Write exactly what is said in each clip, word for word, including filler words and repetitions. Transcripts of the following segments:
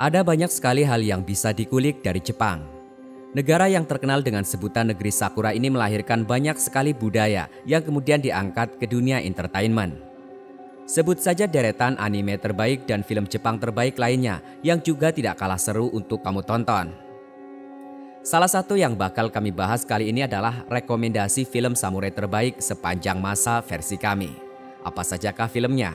Ada banyak sekali hal yang bisa dikulik dari Jepang. Negara yang terkenal dengan sebutan negeri Sakura ini melahirkan banyak sekali budaya yang kemudian diangkat ke dunia entertainment. Sebut saja deretan anime terbaik dan film Jepang terbaik lainnya yang juga tidak kalah seru untuk kamu tonton. Salah satu yang bakal kami bahas kali ini adalah rekomendasi film samurai terbaik sepanjang masa versi kami. Apa sajakah filmnya?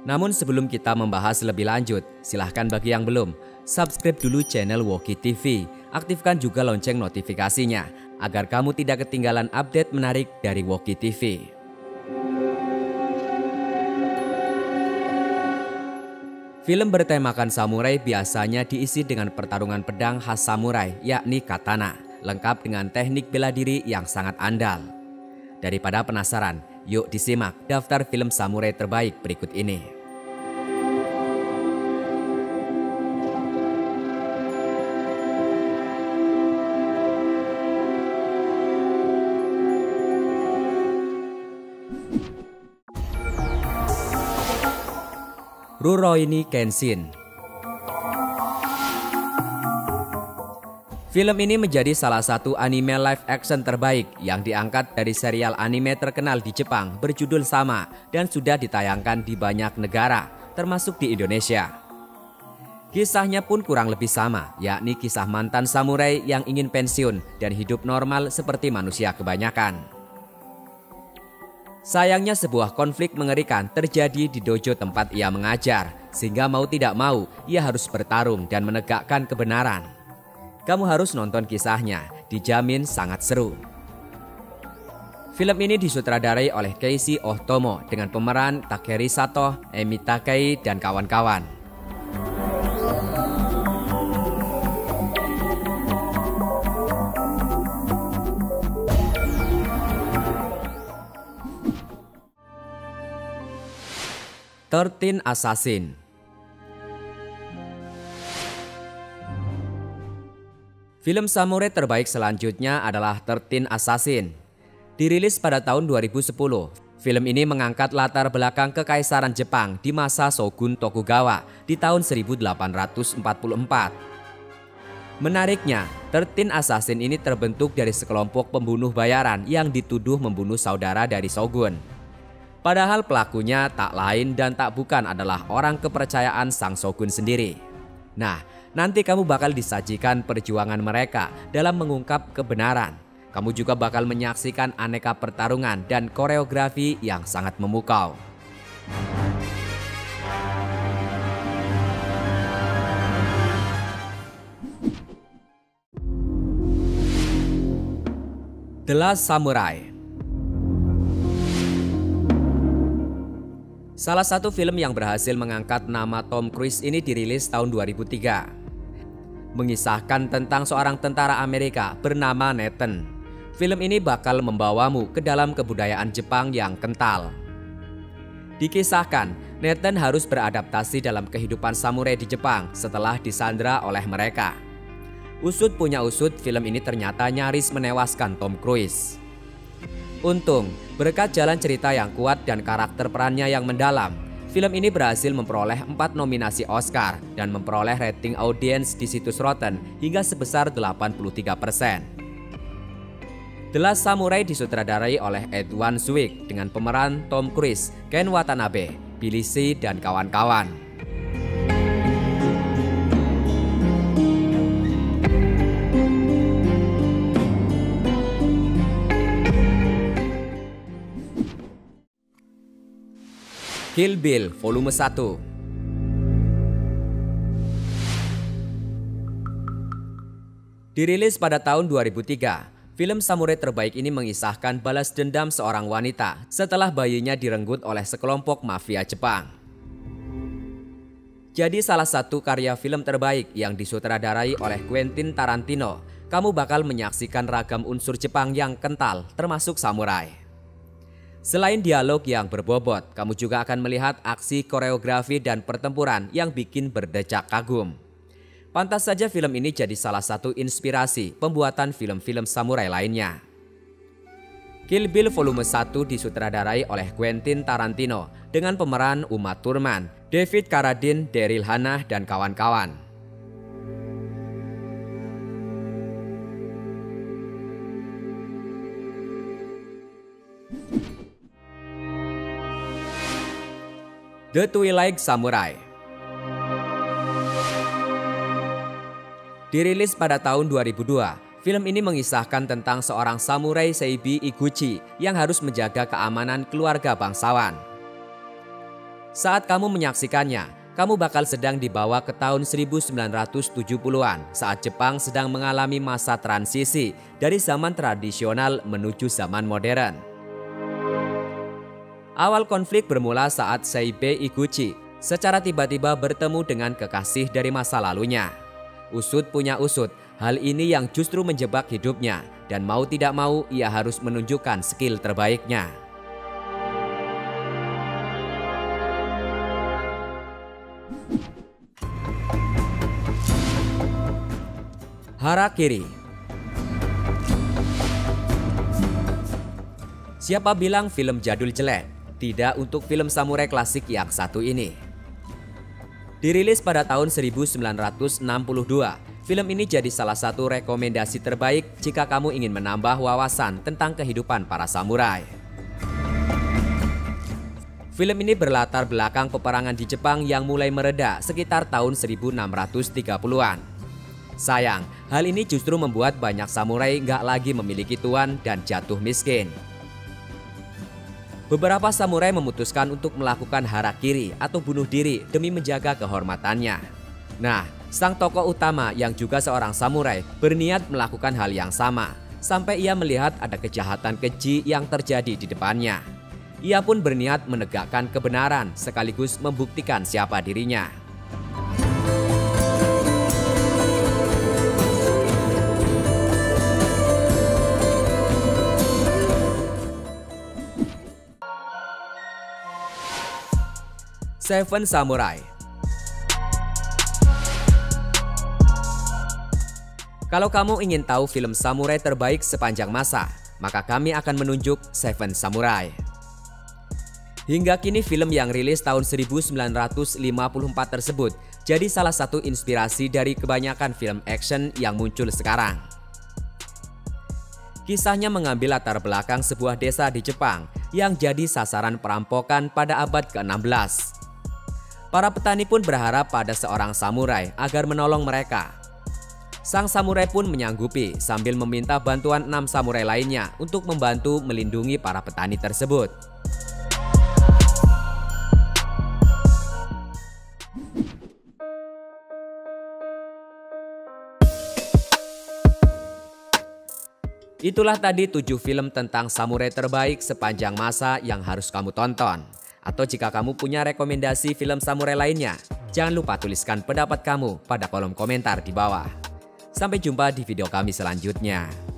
Namun sebelum kita membahas lebih lanjut, silahkan bagi yang belum, subscribe dulu channel Woki T V. Aktifkan juga lonceng notifikasinya, agar kamu tidak ketinggalan update menarik dari Woki T V. Film bertemakan samurai biasanya diisi dengan pertarungan pedang khas samurai, yakni katana, lengkap dengan teknik bela diri yang sangat andal. Daripada penasaran, yuk disimak daftar film samurai terbaik berikut ini. Rurouni Kenshin. Film ini menjadi salah satu anime live action terbaik yang diangkat dari serial anime terkenal di Jepang berjudul sama dan sudah ditayangkan di banyak negara, termasuk di Indonesia. Kisahnya pun kurang lebih sama, yakni kisah mantan samurai yang ingin pensiun dan hidup normal seperti manusia kebanyakan. Sayangnya sebuah konflik mengerikan terjadi di dojo tempat ia mengajar, sehingga mau tidak mau ia harus bertarung dan menegakkan kebenaran. Kamu harus nonton kisahnya, dijamin sangat seru. Film ini disutradarai oleh Keishi Ohtomo dengan pemeran Takeri Sato, Emi Takei, dan kawan-kawan. Thirteen Assassins. Film samurai terbaik selanjutnya adalah Thirteen Assassins. Dirilis pada tahun dua ribu sepuluh, film ini mengangkat latar belakang kekaisaran Jepang di masa Shogun Tokugawa di tahun seribu delapan ratus empat puluh empat. Menariknya, Thirteen Assassins ini terbentuk dari sekelompok pembunuh bayaran yang dituduh membunuh saudara dari Shogun. Padahal pelakunya tak lain dan tak bukan adalah orang kepercayaan sang Shogun sendiri. Nah, nanti kamu bakal disajikan perjuangan mereka dalam mengungkap kebenaran. Kamu juga bakal menyaksikan aneka pertarungan dan koreografi yang sangat memukau. The Last Samurai. Salah satu film yang berhasil mengangkat nama Tom Cruise ini dirilis tahun dua ribu tiga. Mengisahkan tentang seorang tentara Amerika bernama Nathan. Film ini bakal membawamu ke dalam kebudayaan Jepang yang kental. Dikisahkan, Nathan harus beradaptasi dalam kehidupan samurai di Jepang setelah disandra oleh mereka. Usut punya usut, film ini ternyata nyaris menewaskan Tom Cruise. Untung, berkat jalan cerita yang kuat dan karakter perannya yang mendalam, film ini berhasil memperoleh empat nominasi Oscar dan memperoleh rating audiens di situs Rotten hingga sebesar delapan puluh tiga persen. The Last Samurai disutradarai oleh Edward Zwick dengan pemeran Tom Cruise, Ken Watanabe, Billy Sue, dan kawan-kawan. Kill Bill Volume satu. Dirilis pada tahun dua ribu tiga, film samurai terbaik ini mengisahkan balas dendam seorang wanita setelah bayinya direnggut oleh sekelompok mafia Jepang. Jadi salah satu karya film terbaik yang disutradarai oleh Quentin Tarantino, kamu bakal menyaksikan ragam unsur Jepang yang kental termasuk samurai. Selain dialog yang berbobot, kamu juga akan melihat aksi, koreografi, dan pertempuran yang bikin berdecak kagum. Pantas saja film ini jadi salah satu inspirasi pembuatan film-film samurai lainnya. Kill Bill volume satu disutradarai oleh Quentin Tarantino dengan pemeran Uma Turman, David Carradine, Daryl Hannah, dan kawan-kawan. The Twilight Samurai dirilis pada tahun dua ribu dua. Film ini mengisahkan tentang seorang samurai Seibi Iguchi yang harus menjaga keamanan keluarga bangsawan. Saat kamu menyaksikannya, kamu bakal sedang dibawa ke tahun seribu sembilan ratus tujuh puluhan saat Jepang sedang mengalami masa transisi dari zaman tradisional menuju zaman modern. Awal konflik bermula saat Seibi Iguchi secara tiba-tiba bertemu dengan kekasih dari masa lalunya. Usut punya usut, hal ini yang justru menjebak hidupnya dan mau tidak mau ia harus menunjukkan skill terbaiknya. Harakiri. Siapa bilang film jadul jelek? Tidak untuk film samurai klasik yang satu ini. Dirilis pada tahun seribu sembilan ratus enam puluh dua, film ini jadi salah satu rekomendasi terbaik jika kamu ingin menambah wawasan tentang kehidupan para samurai. Film ini berlatar belakang peperangan di Jepang yang mulai mereda sekitar tahun seribu enam ratus tiga puluhan. Sayang, hal ini justru membuat banyak samurai nggak lagi memiliki tuan dan jatuh miskin. Beberapa samurai memutuskan untuk melakukan harakiri atau bunuh diri demi menjaga kehormatannya. Nah, sang tokoh utama yang juga seorang samurai berniat melakukan hal yang sama, sampai ia melihat ada kejahatan keji yang terjadi di depannya. Ia pun berniat menegakkan kebenaran sekaligus membuktikan siapa dirinya. Seven Samurai. Kalau kamu ingin tahu film samurai terbaik sepanjang masa, maka kami akan menunjuk Seven Samurai. Hingga kini film yang rilis tahun seribu sembilan ratus lima puluh empat tersebut jadi salah satu inspirasi dari kebanyakan film action yang muncul sekarang. Kisahnya mengambil latar belakang sebuah desa di Jepang yang jadi sasaran perampokan pada abad ke enam belas. Para petani pun berharap pada seorang samurai agar menolong mereka. Sang samurai pun menyanggupi sambil meminta bantuan enam samurai lainnya untuk membantu melindungi para petani tersebut. Itulah tadi tujuh film tentang samurai terbaik sepanjang masa yang harus kamu tonton. Atau jika kamu punya rekomendasi film samurai lainnya, jangan lupa tuliskan pendapat kamu pada kolom komentar di bawah. Sampai jumpa di video kami selanjutnya.